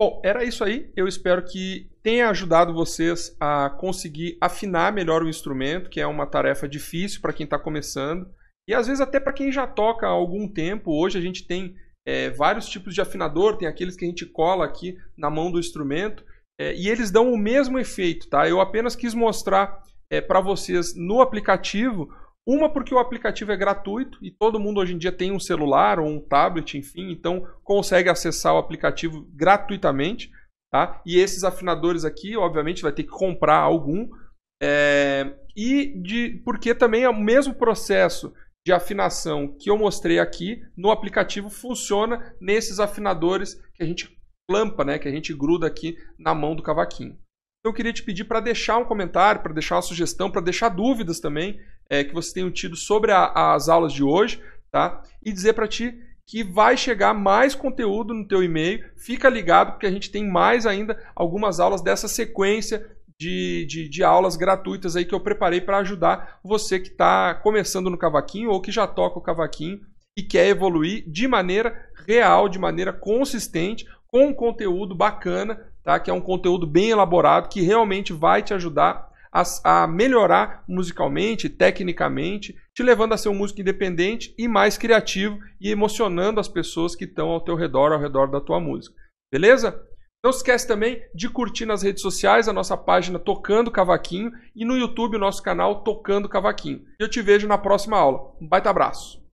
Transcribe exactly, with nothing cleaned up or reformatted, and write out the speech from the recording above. Bom, era isso aí. Eu espero que tenha ajudado vocês a conseguir afinar melhor o instrumento, que é uma tarefa difícil para quem está começando. E às vezes até para quem já toca há algum tempo. Hoje a gente tem é, vários tipos de afinador, tem aqueles que a gente cola aqui na mão do instrumento. É, e eles dão o mesmo efeito, tá? Eu apenas quis mostrar é, para vocês no aplicativo. Uma porque o aplicativo é gratuito e todo mundo hoje em dia tem um celular ou um tablet, enfim, então consegue acessar o aplicativo gratuitamente, tá? E esses afinadores aqui, obviamente, vai ter que comprar algum. É... E de... porque também é o mesmo processo de afinação que eu mostrei aqui no aplicativo funciona nesses afinadores que a gente clampa, né? Que a gente gruda aqui na mão do cavaquinho. Então eu queria te pedir para deixar um comentário, para deixar uma sugestão, para deixar dúvidas também é, que você tenha tido sobre a, as aulas de hoje, tá? E dizer para ti que vai chegar mais conteúdo no teu e-mail. Fica ligado porque a gente tem mais ainda algumas aulas dessa sequência de, de, de aulas gratuitas aí que eu preparei para ajudar você que está começando no cavaquinho ou que já toca o cavaquinho e quer evoluir de maneira real, de maneira consistente, com um conteúdo bacana, tá? Que é um conteúdo bem elaborado, que realmente vai te ajudar a, a melhorar musicalmente, tecnicamente, te levando a ser um músico independente e mais criativo e emocionando as pessoas que estão ao teu redor, ao redor da tua música. Beleza? Não se esquece também de curtir nas redes sociais a nossa página Tocando Cavaquinho e no YouTube o nosso canal Tocando Cavaquinho. Eu te vejo na próxima aula. Um baita abraço!